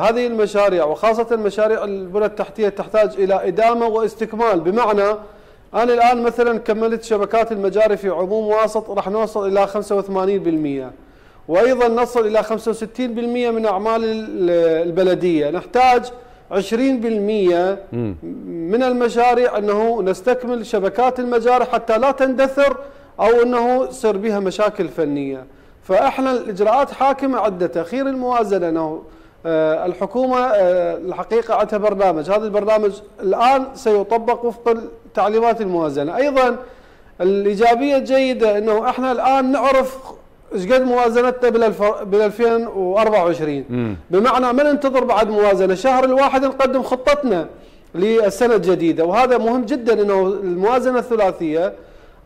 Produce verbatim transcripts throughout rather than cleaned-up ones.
هذه المشاريع وخاصة مشاريع البنى التحتية تحتاج إلى إدامة واستكمال، بمعنى أنا الآن مثلا كملت شبكات المجاري في عموم واسط راح نوصل إلى خمسة وثمانين بالمئة، وأيضا نصل إلى خمسة وستين بالمئة من أعمال البلدية. نحتاج عشرين بالمئة من المشاريع أنه نستكمل شبكات المجاري حتى لا تندثر أو أنه يصير بها مشاكل فنية. فإحنا الإجراءات حاكمة عدة، تأخير الموازنة أنه الحكومة الحقيقة عندها برنامج، هذا البرنامج الآن سيطبق وفق تعليمات الموازنة. أيضا الإيجابية الجيدة أنه إحنا الآن نعرف إيش قد موازنتنا بال ألفين وأربعة وعشرين، بمعنى ما ننتظر بعد موازنة، شهر الواحد نقدم خطتنا للسنة الجديدة. وهذا مهم جدا أنه الموازنة الثلاثية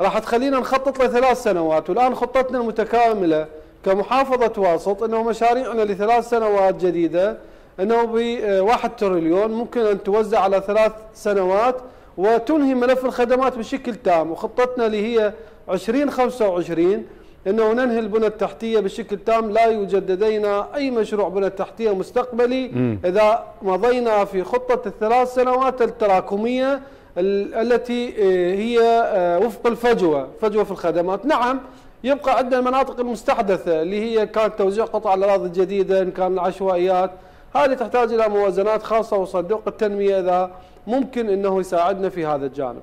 راح تخلينا نخطط لثلاث سنوات، والآن خطتنا المتكاملة كمحافظة واسط أنه مشاريعنا لثلاث سنوات جديدة أنه بواحد تريليون ممكن أن توزع على ثلاث سنوات وتنهي ملف الخدمات بشكل تام. وخطتنا اللي هي عشرين خمسة وعشرين أنه ننهي البنى التحتية بشكل تام، لا يوجد لدينا أي مشروع بنى تحتية مستقبلي م. إذا مضينا في خطة الثلاث سنوات التراكمية التي هي وفق الفجوة، فجوة في الخدمات. نعم يبقى عندنا المناطق المستحدثة اللي هي كانت توزيع قطع الأراضي الجديدة إن كان العشوائيات، هذه تحتاج إلى موازنات خاصة، وصندوق التنمية إذا ممكن أنه يساعدنا في هذا الجانب.